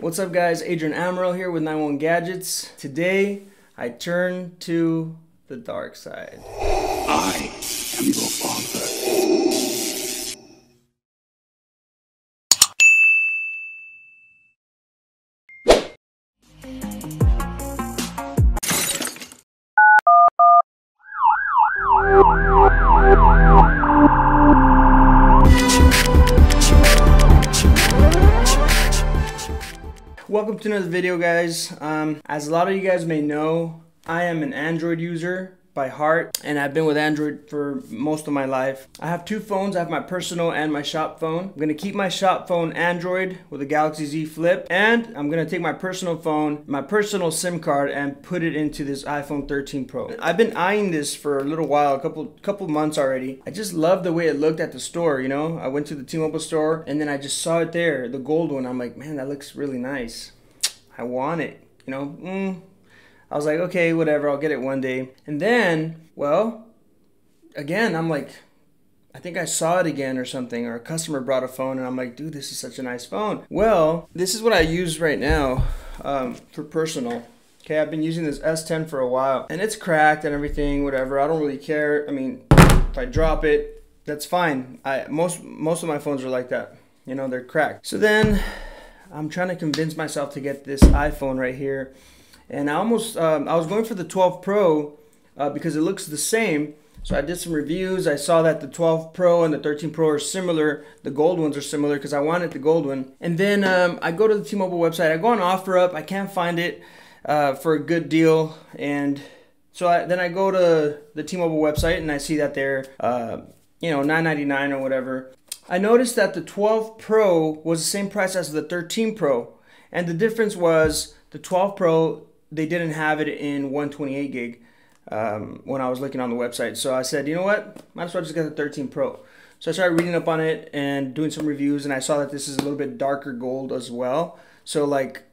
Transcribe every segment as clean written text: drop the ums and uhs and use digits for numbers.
What's up guys, Adrian Amrel here with 91 Gadgets. Today, I turn to the dark side. I am your father. Welcome to another video guys. As a lot of you guys may know, I am an Android user by heart and I've been with Android for most of my life. I have two phones, I have my personal and my shop phone. I'm gonna keep my shop phone Android with a Galaxy Z Flip, and I'm gonna take my personal phone, my personal SIM card, and put it into this iPhone 13 Pro. I've been eyeing this for a little while, a couple months already. I just love the way it looked at the store, you know? I went to the T-Mobile store and then I just saw it there, the gold one. I'm like, man, that looks really nice. I want it, you know? I was like, okay, whatever, I'll get it one day. And then, well, again, I'm like, I think I saw it again or something, or a customer brought a phone and I'm like, dude, this is such a nice phone. Well, this is what I use right now for personal. Okay, I've been using this s10 for a while and it's cracked and everything, whatever. I don't really care. I mean, if I drop it, that's fine. Most of my phones are like that, you know, they're cracked. So then I'm trying to convince myself to get this iPhone right here. And I almost, I was going for the 12 Pro because it looks the same. So I did some reviews. I saw that the 12 Pro and the 13 Pro are similar. The gold ones are similar because I wanted the gold one. And then I go to the T-Mobile website. I go on OfferUp. I can't find it for a good deal. And so then I go to the T-Mobile website and I see that they're, you know, $9.99 or whatever. I noticed that the 12 Pro was the same price as the 13 Pro. And the difference was the 12 Pro, they didn't have it in 128 gig when I was looking on the website. So I said, you know what? Might as well just get the 13 Pro. So I started reading up on it and doing some reviews, and I saw that this is a little bit darker gold as well. So like,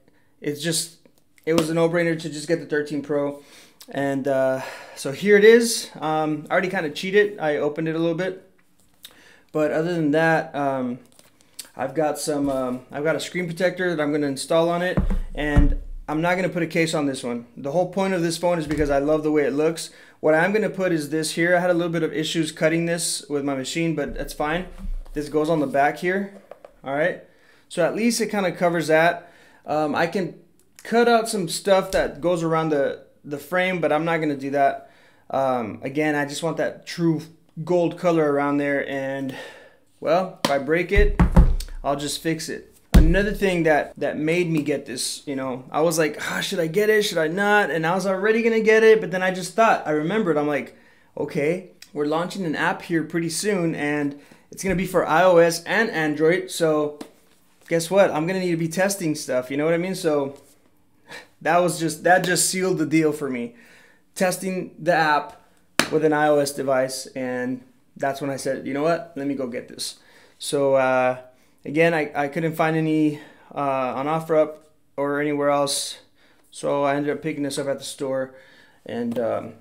it's just, it was a no-brainer to just get the 13 Pro. And so here it is. I already kind of cheated. I opened it a little bit. But other than that, I've got a screen protector that I'm gonna install on it, and I'm not going to put a case on this one. The whole point of this phone is because I love the way it looks. What I'm going to put is this here. I had a little bit of issues cutting this with my machine, but that's fine. This goes on the back here. All right. So at least it kind of covers that. I can cut out some stuff that goes around the frame, but I'm not going to do that. Again, I just want that true gold color around there. And well, if I break it, I'll just fix it. Another thing that made me get this, you know, I was like, oh, should I get it? Should I not? And I was already going to get it. But then I just thought, I remembered, I'm like, okay, we're launching an app here pretty soon. And it's going to be for iOS and Android. So guess what? I'm going to need to be testing stuff. You know what I mean? So that just sealed the deal for me. Testing the app with an iOS device. And that's when I said, you know what? Let me go get this. So, again, I couldn't find any on OfferUp or anywhere else, so I ended up picking this up at the store. And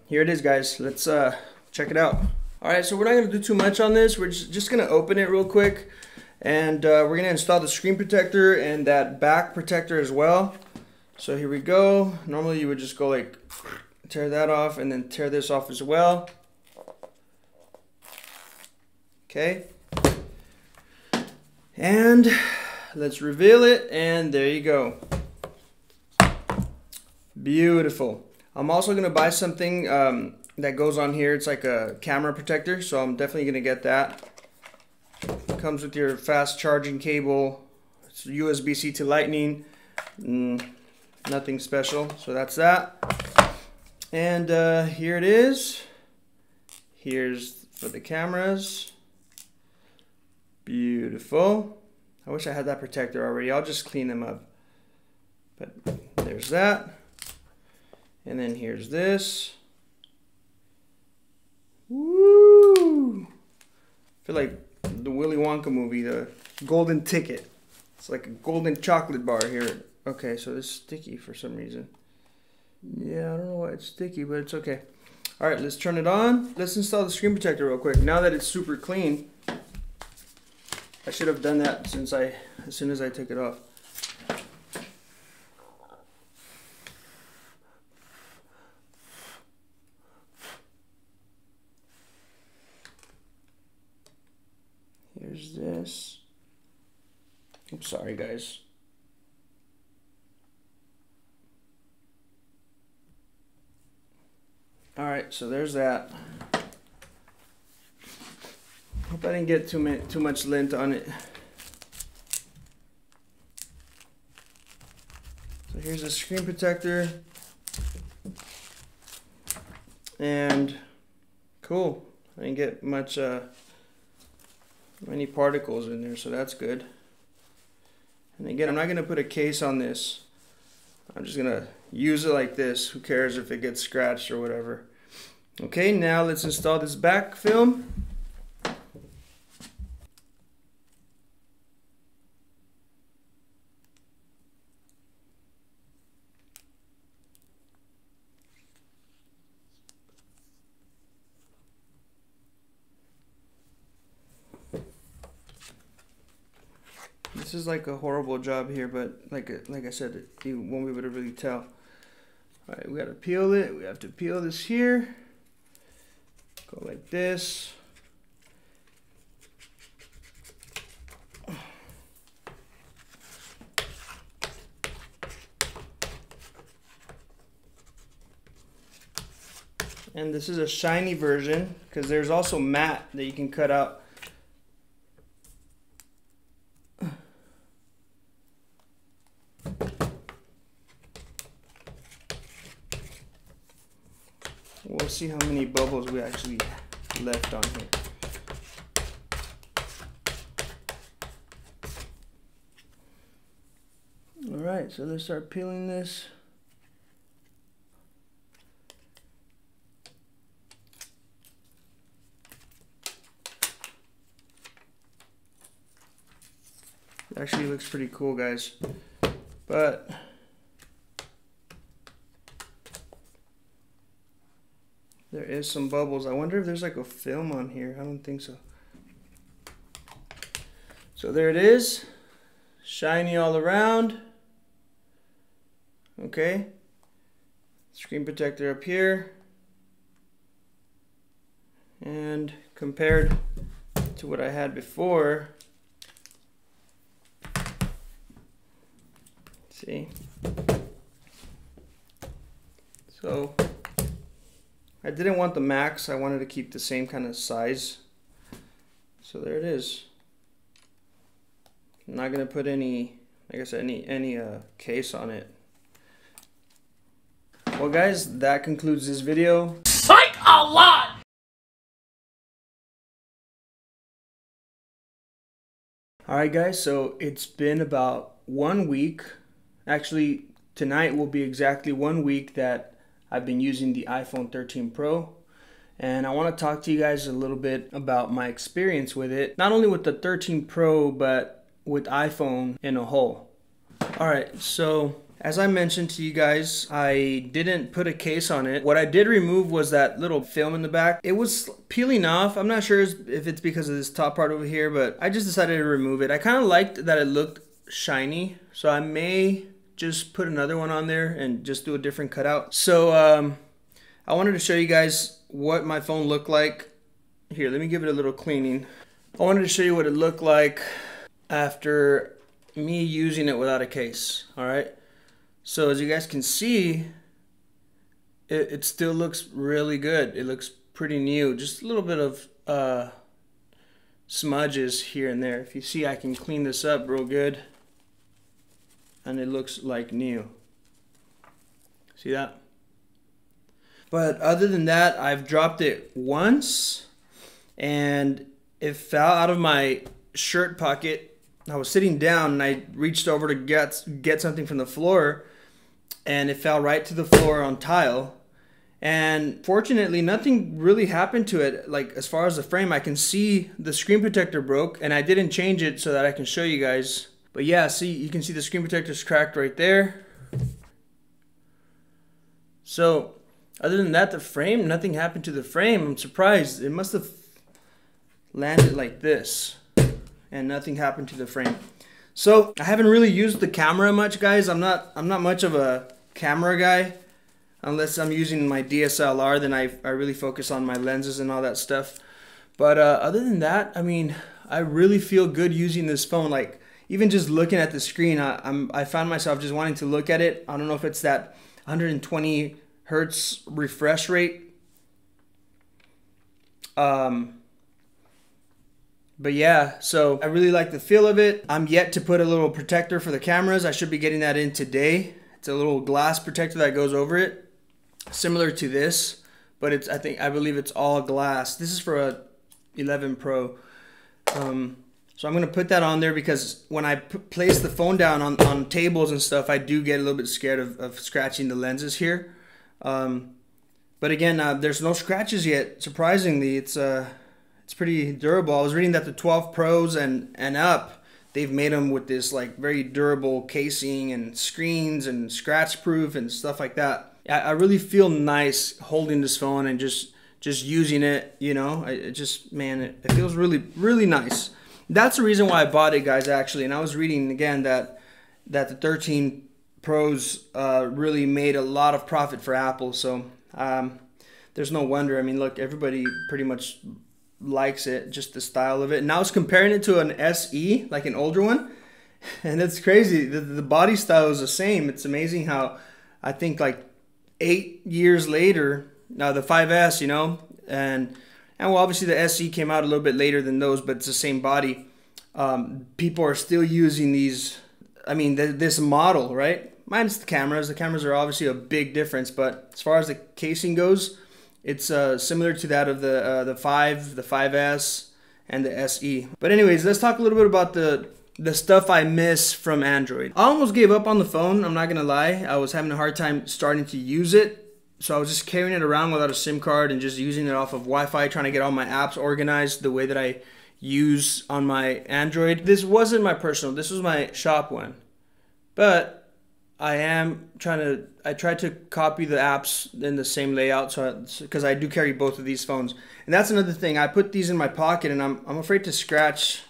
here it is, guys. Let's check it out. All right, so we're not going to do too much on this. We're just going to open it real quick, and we're going to install the screen protector and that back protector as well. So here we go. Normally, you would just go like tear that off and then tear this off as well. Okay. And let's reveal it, and there you go. Beautiful. I'm also gonna buy something that goes on here. It's like a camera protector, so I'm definitely gonna get that. It comes with your fast charging cable. It's USB-C to lightning. Nothing special, so that's that. And here it is. Here's for the cameras. Beautiful. I wish I had that protector already. I'll just clean them up. But there's that. And then here's this. Woo! I feel like the Willy Wonka movie, the golden ticket. It's like a golden chocolate bar here. Okay, so it's sticky for some reason. Yeah, I don't know why it's sticky, but it's okay. All right, let's turn it on. Let's install the screen protector real quick. Now that it's super clean, I should have done that as soon as I took it off. There's this. I'm sorry, guys. All right, so there's that. Hope I didn't get too much lint on it. So here's the screen protector. And cool, I didn't get much many particles in there, so that's good. And again, I'm not gonna put a case on this. I'm just gonna use it like this. Who cares if it gets scratched or whatever? Okay, now let's install this back film. This is like a horrible job here, but like I said, you won't be able to really tell. All right, we gotta peel it. We have to peel this here. Go like this. And this is a shiny version because there's also matte that you can cut out. We'll see how many bubbles we actually left on here. All right, so let's start peeling this. It actually looks pretty cool, guys. But there is some bubbles. I wonder if there's like a film on here. I don't think so. So there it is. Shiny all around. Okay. Screen protector up here. And compared to what I had before. See? So I didn't want the max, I wanted to keep the same kind of size. So there it is. I'm not gonna put any, like I said, any case on it. Well guys, that concludes this video. Psych a lot! All right guys, so it's been about 1 week. Actually, tonight will be exactly 1 week that I've been using the iPhone 13 Pro, and I want to talk to you guys a little bit about my experience with it. Not only with the 13 Pro, but with iPhone in a whole. Alright, so as I mentioned to you guys, I didn't put a case on it. What I did remove was that little film in the back. It was peeling off. I'm not sure if it's because of this top part over here, but I just decided to remove it. I kind of liked that it looked shiny, so I may just put another one on there and just do a different cutout. So I wanted to show you guys what my phone looked like. Here, let me give it a little cleaning. I wanted to show you what it looked like after me using it without a case. All right, so as you guys can see, it still looks really good. It looks pretty new, just a little bit of smudges here and there. If you see, I can clean this up real good. And it looks like new. See that? But other than that, I've dropped it once and it fell out of my shirt pocket. I was sitting down and I reached over to get something from the floor and it fell right to the floor on tile. And fortunately, nothing really happened to it. Like as far as the frame, I can see the screen protector broke and I didn't change it so that I can show you guys. But yeah, see, you can see the screen protector's cracked right there. So, other than that, the frame, nothing happened to the frame. I'm surprised. It must have landed like this. And nothing happened to the frame. So, I haven't really used the camera much, guys. I'm not much of a camera guy. Unless I'm using my DSLR, then I really focus on my lenses and all that stuff. But other than that, I mean, I really feel good using this phone. Like even just looking at the screen, I found myself just wanting to look at it. I don't know if it's that 120 hertz refresh rate. But yeah, so I really like the feel of it. I'm yet to put a little protector for the cameras. I should be getting that in today. It's a little glass protector that goes over it, similar to this, but it's I believe it's all glass. This is for a 11 Pro. So I'm gonna put that on there because when I place the phone down on tables and stuff, I do get a little bit scared of scratching the lenses here. But again, there's no scratches yet. Surprisingly, it's pretty durable. I was reading that the 12 Pros and up, they've made them with this like very durable casing and screens and scratch proof and stuff like that. I really feel nice holding this phone and just using it, you know. It just, man, it feels really, really nice. That's the reason why I bought it, guys, actually. And I was reading again that the 13 Pros really made a lot of profit for Apple. So there's no wonder. I mean, look, everybody pretty much likes it, just the style of it. And I was comparing it to an SE, like an older one, and it's crazy. The body style is the same. It's amazing how I think like 8 years later, now the 5S, you know, and well, obviously the SE came out a little bit later than those, but it's the same body. People are still using these. I mean, this model, right? Minus the cameras. The cameras are obviously a big difference, but as far as the casing goes, it's similar to that of the 5, the 5S, and the SE. But anyways, let's talk a little bit about the stuff I miss from Android. I almost gave up on the phone, I'm not gonna lie. I was having a hard time starting to use it. So I was just carrying it around without a SIM card and just using it off of Wi-Fi, trying to get all my apps organized the way that I use on my Android. This wasn't my personal, this was my shop one. But I tried to copy the apps in the same layout, so because I do carry both of these phones. And that's another thing, I put these in my pocket and I'm afraid to scratch,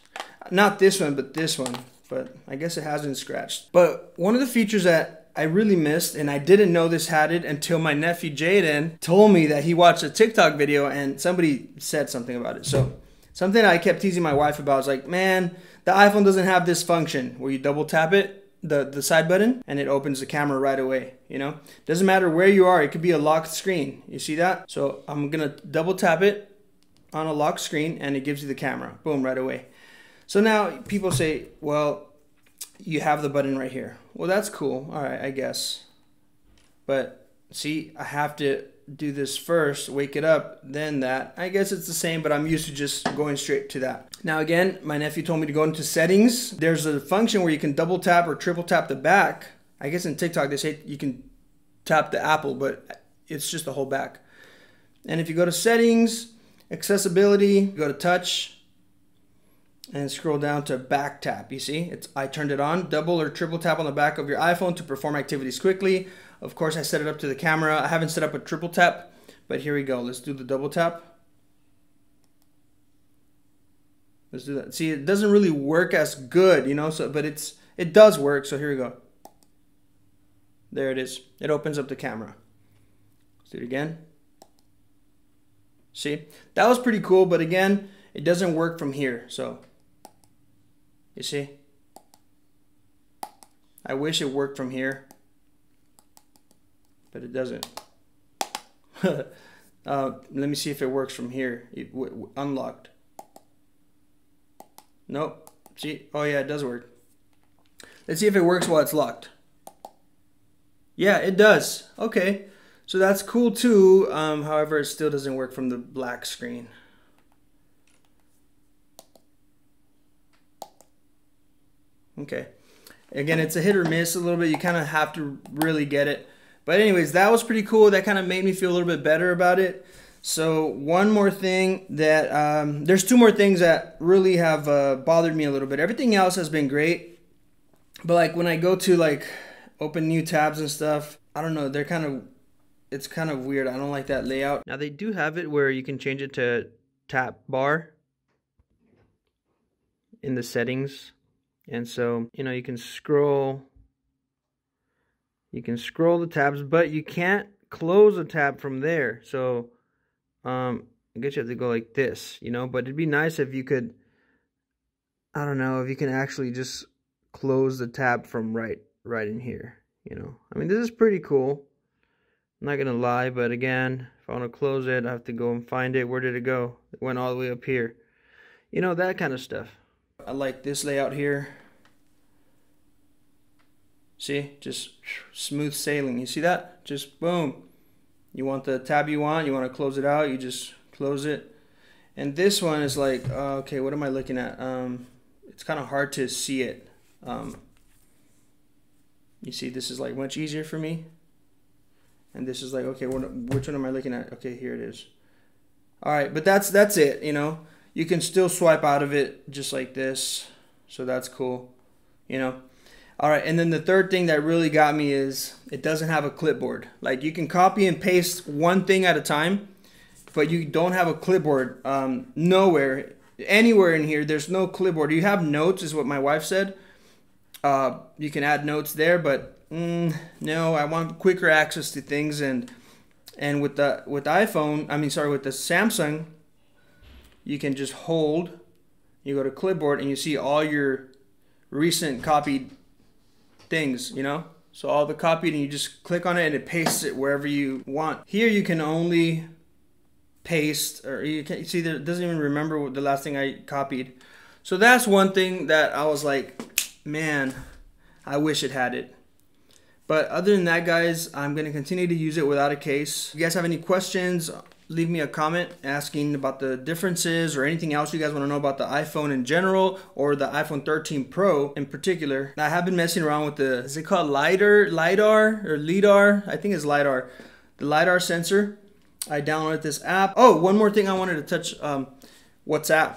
not this one, but this one. But I guess it hasn't scratched. But one of the features that I really missed, and I didn't know this had it until my nephew Jaden told me that he watched a TikTok video and somebody said something about it. So something I kept teasing my wife about, I was like, man, the iPhone doesn't have this function where you double tap it, the side button, and it opens the camera right away, you know? Doesn't matter where you are, it could be a locked screen. You see that? So I'm gonna double tap it on a locked screen and it gives you the camera, boom, right away. So now people say, well, you have the button right here. Well, that's cool. All right, I guess. But see, I have to do this first, wake it up, then that. I guess it's the same, but I'm used to just going straight to that. Now again, my nephew told me to go into settings. There's a function where you can double tap or triple tap the back. I guess in TikTok they say you can tap the Apple, but it's just the whole back. And if you go to settings, accessibility, go to touch, and scroll down to back tap. You see, I turned it on. Double or triple tap on the back of your iPhone to perform activities quickly. Of course, I set it up to the camera. I haven't set up a triple tap, but here we go. Let's do the double tap. Let's do that. See, it doesn't really work as good, you know, so, but it does work. So here we go. There it is. It opens up the camera. Let's do it again. See, that was pretty cool, but again, it doesn't work from here, so. You see? I wish it worked from here, but it doesn't. Let me see if it works from here. Unlocked. Nope. See? Oh yeah, it does work. Let's see if it works while it's locked. Yeah, it does. Okay. So that's cool too. However, it still doesn't work from the black screen. Okay, again, it's a hit or miss a little bit. You kind of have to really get it. But anyways, that was pretty cool. That kind of made me feel a little bit better about it. So one more thing that, there's two more things that really have bothered me a little bit. Everything else has been great. But like when I go to like open new tabs and stuff, I don't know, they're kind of, it's kind of weird. I don't like that layout. Now they do have it where you can change it to tap bar in the settings. And so, you know, you can scroll the tabs, but you can't close a tab from there. So, I guess you have to go like this, you know, but it'd be nice if you could I don't know if you can actually just close the tab from right in here, you know. I mean, this is pretty cool, I'm not gonna lie, but again, if I want to close it, I have to go and find it. Where did it go? It went all the way up here, you know, that kind of stuff. I like this layout here. See, just smooth sailing. You see that? Just boom. You want the tab you want to close it out, you just close it. And this one is like, okay, what am I looking at? It's kind of hard to see it. You see, this is like much easier for me. And this is like, okay, which one am I looking at? Okay, here it is. All right, but that's it, you know. You can still swipe out of it just like this. So that's cool, you know. All right, and then the third thing that really got me is it doesn't have a clipboard. Like, you can copy and paste one thing at a time, but you don't have a clipboard nowhere, anywhere in here. There's no clipboard. You have notes is what my wife said. You can add notes there, but no, I want quicker access to things. And with the Samsung, you can just hold, you go to clipboard and you see all your recent copied things, you know? So all the copied, and you just click on it and it pastes it wherever you want. Here you can only paste, or you can see there, it doesn't even remember what the last thing I copied. So that's one thing that I was like, man, I wish it had it. But other than that, guys, I'm gonna continue to use it without a case. If you guys have any questions, leave me a comment asking about the differences or anything else you guys want to know about the iPhone in general, or the iPhone 13 Pro in particular. I have been messing around with the, is it called LiDAR? I think it's LiDAR, the LiDAR sensor. I downloaded this app. Oh, one more thing I wanted to touch, WhatsApp.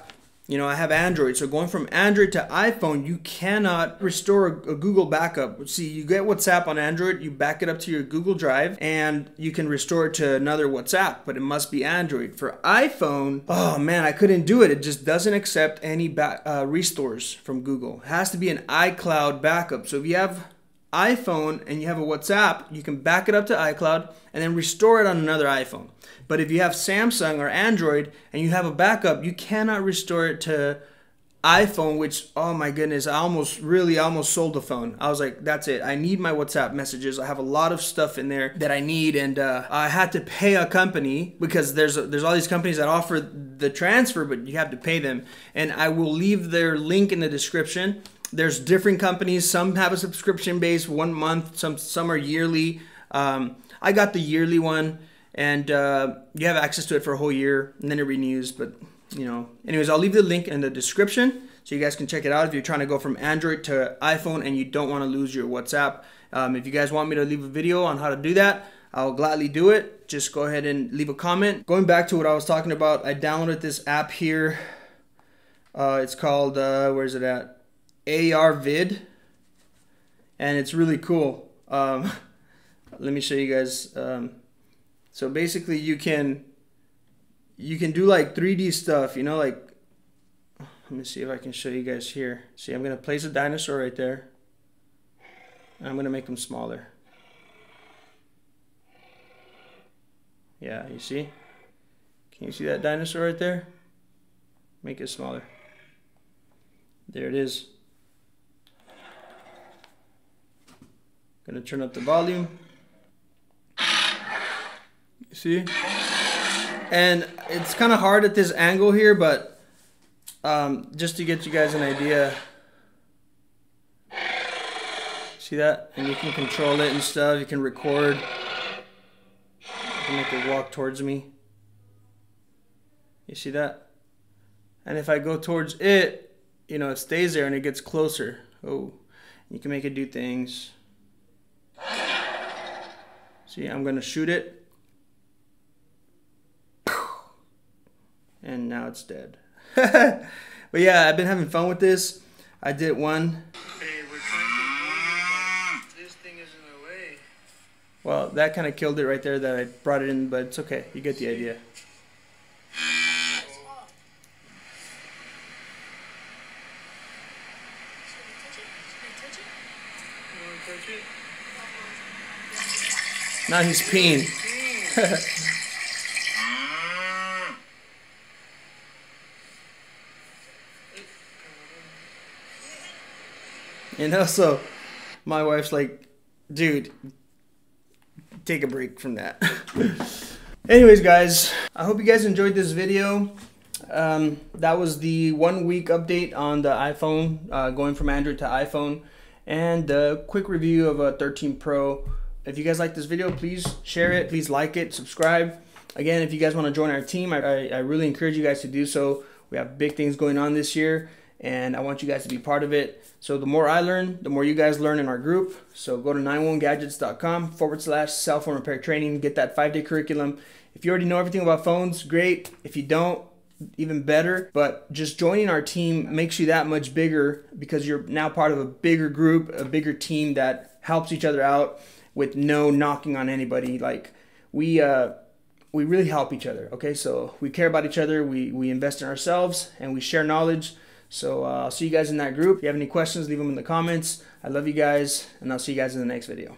You know, I have Android, so going from Android to iPhone, you cannot restore a Google backup. See, you get WhatsApp on Android, you back it up to your Google Drive, and you can restore it to another WhatsApp, but it must be Android. For iPhone, oh man, I couldn't do it. It just doesn't accept any restores from Google. It has to be an iCloud backup. So if you have iPhone and you have a WhatsApp, you can back it up to iCloud and then restore it on another iPhone. But if you have Samsung or Android and you have a backup, you cannot restore it to iPhone, which, oh my goodness, I almost sold the phone. I was like, that's it. I need my WhatsApp messages. I have a lot of stuff in there that I need, and I had to pay a company, because there's all these companies that offer the transfer, but you have to pay them. And I will leave their link in the description. There's different companies. Some have a subscription base, 1 month. Some are yearly. I got the yearly one, and you have access to it for a whole year, and then it renews. But, you know, anyways, I'll leave the link in the description so you guys can check it out if you're trying to go from Android to iPhone and you don't want to lose your WhatsApp. If you guys want me to leave a video on how to do that, I'll gladly do it. Just go ahead and leave a comment. Going back to what I was talking about, I downloaded this app here. It's called, where is it at? AR vid, and it's really cool. Let me show you guys. So basically you can do like 3D stuff, you know, like, let me see if I can show you guys here. See, I'm gonna place a dinosaur right there, and I'm gonna make them smaller. Yeah, you see? Can you see that dinosaur right there? Make it smaller. There it is. Gonna turn up the volume. You see? And it's kind of hard at this angle here, but just to get you guys an idea. See that? And you can control it and stuff. You can record. You can make it walk towards me. You see that? And if I go towards it, you know, it stays there and it gets closer. Oh, you can make it do things. See, I'm gonna shoot it, and now it's dead. But yeah, I've been having fun with this. I did one. Hey, we're trying to, this thing is in the way. Well, that kind of killed it right there that I brought it in, but it's okay. You get the idea. Now he's peeing. You know, so my wife's like, dude, take a break from that. Anyways, guys, I hope you guys enjoyed this video. That was the 1 week update on the iPhone, going from Android to iPhone, and a quick review of a 13 Pro. If you guys like this video, please share it, please like it, subscribe. Again, if you guys want to join our team, I really encourage you guys to do so. We have big things going on this year, and I want you guys to be part of it. So the more I learn, the more you guys learn in our group. So go to 91gadgets.com/cellphone repair training. Get that 5-day curriculum. If you already know everything about phones, great. If you don't, even better. But just joining our team makes you that much bigger, because you're now part of a bigger group, a bigger team that helps each other out with no knocking on anybody. Like we really help each other. Okay, so we care about each other. We invest in ourselves, and we share knowledge. So I'll see you guys in that group. If you have any questions, leave them in the comments. I love you guys, and I'll see you guys in the next video.